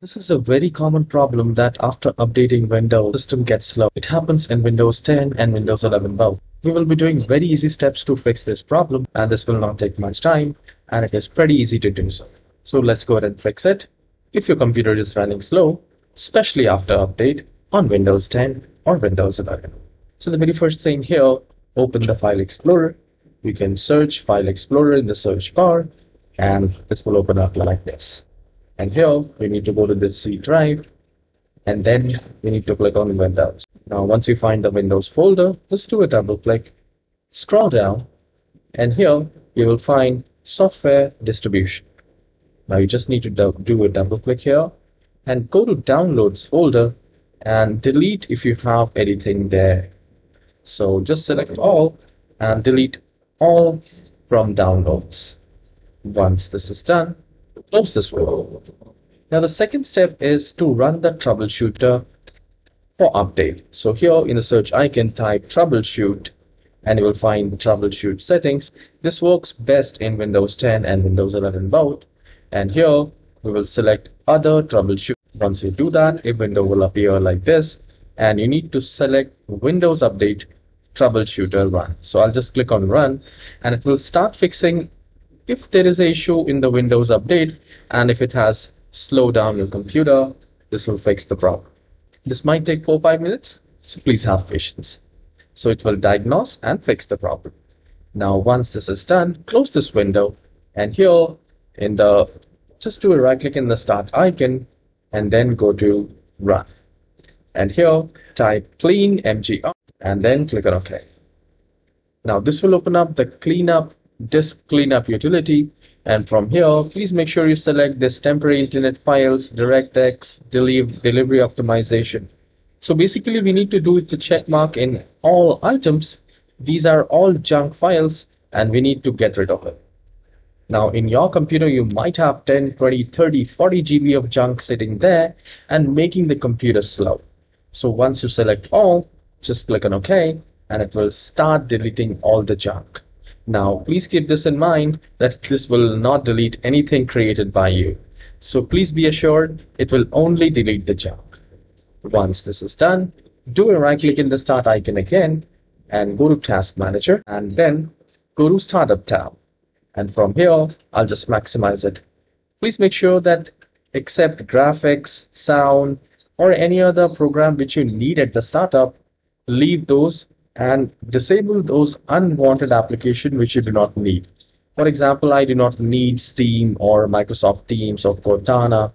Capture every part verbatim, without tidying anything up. This is a very common problem that after updating Windows, the system gets slow. It happens in Windows ten and Windows eleven both. We will be doing very easy steps to fix this problem, and this will not take much time, and it is pretty easy to do so. So let's go ahead and fix it. If your computer is running slow, especially after update on Windows ten or Windows eleven. So the very first thing here, open the File Explorer. You can search File Explorer in the search bar, and this will open up like this. And here we need to go to the C drive, and then we need to click on Windows. Now once you find the Windows folder, just do a double click, scroll down, and here you will find software distribution. Now you just need to do, do a double click here and go to Downloads folder and delete if you have anything there. So just select all and delete all from downloads. Once this is done, close this window. Now the second step is to run the troubleshooter for update. So here in the search icon, type troubleshoot and you will find troubleshoot settings. This works best in Windows ten and Windows eleven both. And here we will select other troubleshoot. Once you do that, a window will appear like this, and you need to select Windows Update Troubleshooter Run. So I'll just click on Run, and it will start fixing if there is an issue in the Windows update, and if it has slowed down your computer, this will fix the problem. This might take four or five minutes, so please have patience. So it will diagnose and fix the problem. Now, once this is done, close this window, and here in the just do a right click in the Start icon, and then go to Run. And here type clean M G R and then click on OK. Now this will open up the cleanup disk cleanup utility, and from here please make sure you select this temporary internet files, DirectX, delivery optimization. So basically we need to do the check mark in all items. These are all junk files and we need to get rid of it. Now in your computer you might have ten, twenty, thirty, forty G B of junk sitting there and making the computer slow. So once you select all, just click on OK and it will start deleting all the junk. Now please keep this in mind that this will not delete anything created by you. So please be assured it will only delete the junk. Once this is done, do a right click in the Start icon again and go to Task Manager and then go to Startup tab. And from here, I'll just maximize it. Please make sure that except graphics, sound, or any other program which you need at the startup, leave those and disable those unwanted applications which you do not need. For example, I do not need Steam or Microsoft Teams or Cortana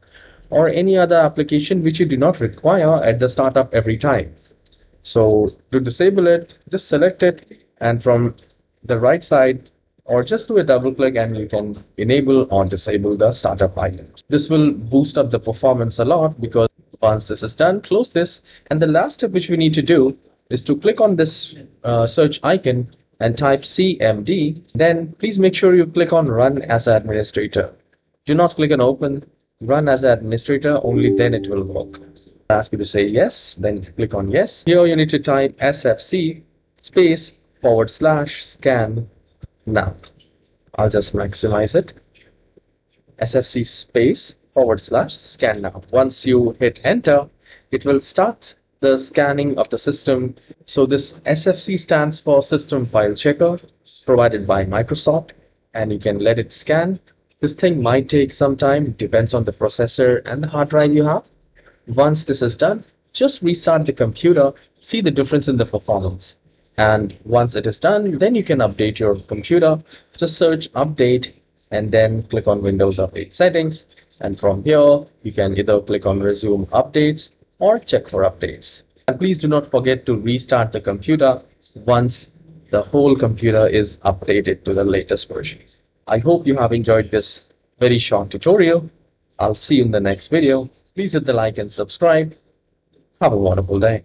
or any other application which you do not require at the startup every time. So to disable it, just select it and from the right side, or just do a double click and you can enable or disable the startup items. This will boost up the performance a lot because once this is done, close this. And the last step which we need to do is to click on this uh, search icon and type C M D. Then please make sure you click on Run as Administrator. Do not click on Open. Run as Administrator, only then it will work. I'll ask you to say yes, then click on yes. Here you need to type S F C space forward slash scan. Now, I'll just maximize it. S F C space forward slash scan now. Once you hit enter, it will start the scanning of the system. So this S F C stands for System File Checker, provided by Microsoft, and you can let it scan. This thing might take some time, depends on the processor and the hard drive you have. Once this is done, just restart the computer, see the difference in the performance. And once it is done, then you can update your computer. Just search update and then click on Windows Update Settings. And from here, you can either click on Resume Updates or Check for Updates. And please do not forget to restart the computer once the whole computer is updated to the latest version. I hope you have enjoyed this very short tutorial. I'll see you in the next video. Please hit the like and subscribe. Have a wonderful day.